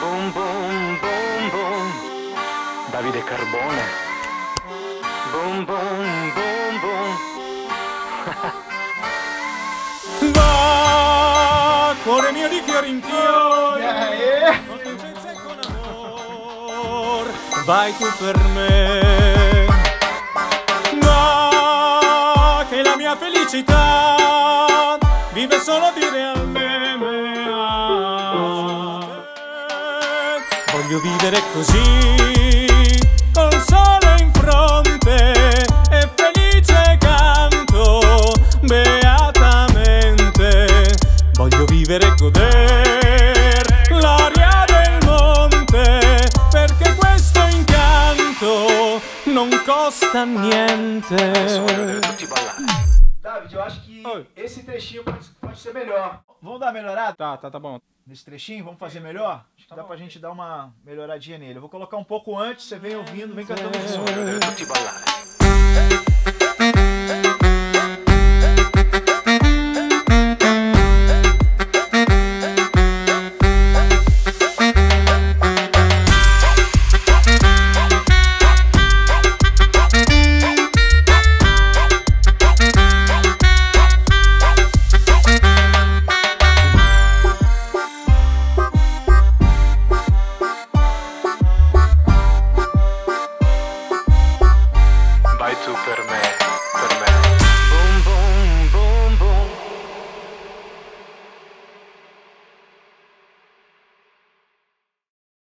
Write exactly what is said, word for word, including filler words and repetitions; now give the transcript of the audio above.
Boom, boom, boom, boom. Davide Carbone. Boom, boom, boom, boom. Va, cuore mio di Fiorentino, yeah, yeah. Con dolcezza e con amor, vai tu per me. Va, che la mia felicità vive solo di realmente. Voglio vivere così, col sole in fronte, e felice canto beatamente. Voglio vivere e godere l'aria del monte, perché questo incanto non costa niente. David, eu acho que Oi. Esse trechinho pode, pode ser melhor. Vamos dar uma melhorada? Tá, tá, tá bom. Nesse trechinho, vamos fazer melhor? Acho que tá dá bom. Pra gente dar uma melhoradinha nele. Eu vou colocar um pouco antes, você vem ouvindo, vem cantando o som. Vai tu per me.